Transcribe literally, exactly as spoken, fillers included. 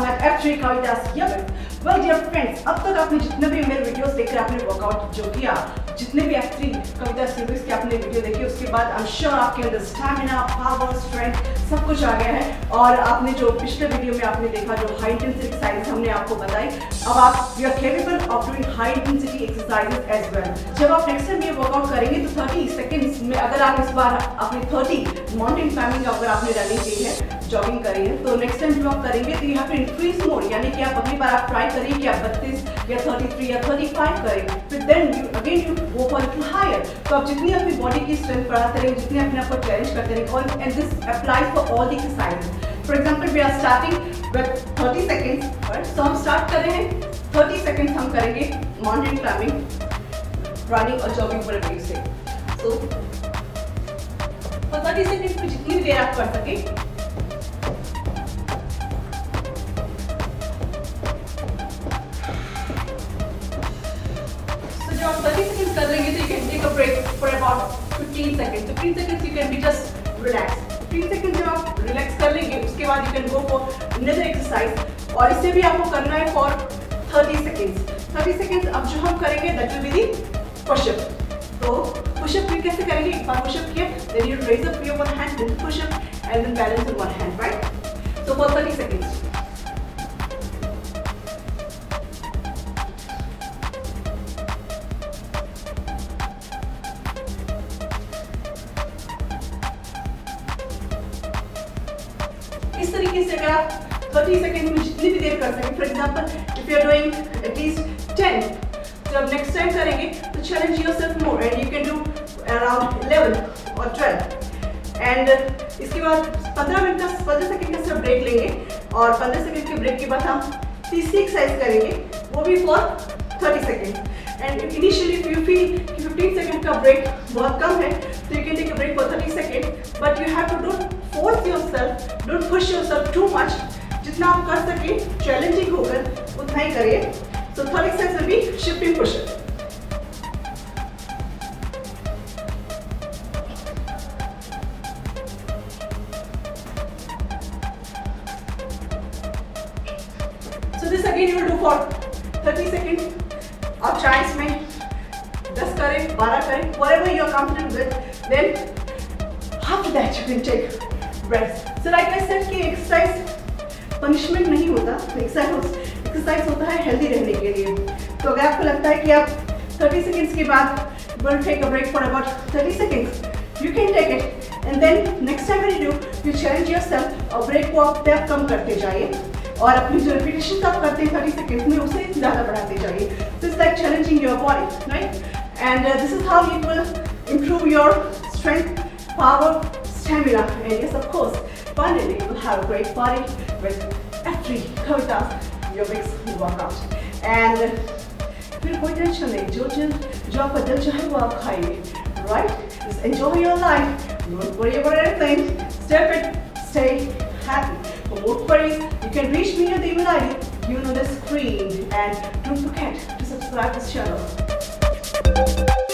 मैं F three Kavita Singh. Well dear friends, अब तक आपने जितने भी मेरे वीडियोस देखकर आपने वर्कआउट जो किया, जितने भी एफ थ्री कविता सीरीज के आपने वीडियो देखी, उसके बाद आई एम श्योर आपके अंदर स्टैमिना, पावर, स्ट्रेंथ सब कुछ आ गया है। और आपने जो पिछले वीडियो में आपने देखा जो हाई इंटेंसिटी एक्सरसाइज हमने आपको बताई, अब आप you are capable of doing high intensity exercises as well. जब आप नेक्स्ट टाइम ये वर्कआउट करेंगे तो थर्टी सेकेंड्स में, अगर आप इस बार अपनी थर्टी माउंटेन क्लाइंबिंग अगर आपने रनिंग की है, जॉगिंग करी है, तो नेक्स्ट टाइम जब आप करेंगे तो यहाँ पे इंक्रीज मोर, यानी कि आप अगली बार आप ट्राई करिए कि आप बत्तीस या तैंतीस या पैंतीस करें, फिर then you again you go for it higher. तो आप जितनी अपनी बॉडी की स्ट्रेंथ बढ़ाते रहेंगे, जितने अपने आप को चैलेंज करते रहेंगे, और and this applies for all the exercises. For example we are starting with thirty seconds first, तो हम स्टार्ट कर रहे हैं थर्टी सेकेंड्स हम करेंगे माउंटेन क्लाइंबिंग, रनिंग और जॉगिंग पर वीक से। सो और थर्टी सेकेंड्स में जितनी देर आप कर सकें, कर लेंगे तो you can take a break for about fifteen second. Fifteen second you can be just relax. Fifteen second जब आप रिलैक्स कर लेंगे उसके बाद you can go for another exercise, और इससे भी आपको करना है for thirty seconds. Thirty seconds अब जो हम करेंगे that will be the pushup. तो पुशअप भी कैसे करेंगे, एक बार पुशअप किया then you raise up your one hand then pushup and then balance in one hand, right. So for thirty seconds इस तरीके से अगर आप थर्टी सेकेंड में जितनी भी देर कर सकें, for example if you are doing at least ten, जब नेक्स्ट टाइम करेंगे तो challenge yourself more and you can do around eleven और ट्वेल्व। एंड इसके बाद पंद्रह मिनट का पंद्रह सेकेंड का सिर्फ ब्रेक लेंगे, और पंद्रह सेकेंड के ब्रेक के बाद हम तीसरी एक्सरसाइज करेंगे, वो भी for thirty second. And initially you feel कि फिफ्टीन सेकेंड का ब्रेक बहुत कम है तो you can take a break for thirty second, but you have to do force yourself, don't push yourself too much. जितना आप कर सके challenging होकर उतना ही करिए। So third exercise will be shifting push-up. So this again you will do for thirty seconds. आप चाहे इसमें दस करें, बारह करें, whatever you are comfortable with. Then after that you can take breaks. So like I said कि exercise punishment नहीं होता, एक्सरसाइज एक्सरसाइज होता है हेल्दी रहने के लिए। तो अगर आपको लगता है कि आप थर्टी सेकेंड्स के बाद will take a break for about thirty seconds, you can take it and then next time you do you challenge yourself, और ब्रेक को आप तब कम करते जाइए और अपनी जो रिपीटेशन आप करते हैं थर्टी सेकेंड्स में उसे ज़्यादा बढ़ाते जाइए। So it's like challenging your body, right. And this is how you will improve your strength, power, stamina, and yes of course finally you will have a great body with F three Kavitas your mix workout। and फिर कोई tension नहीं, जो जिन जो आपका दिल चाहे वो आप खाइए, right। just enjoy your life, don't worry about anything, step it, stay happy। for more queries you can reach me at the email I D you know the screen, and don't forget to subscribe this channel।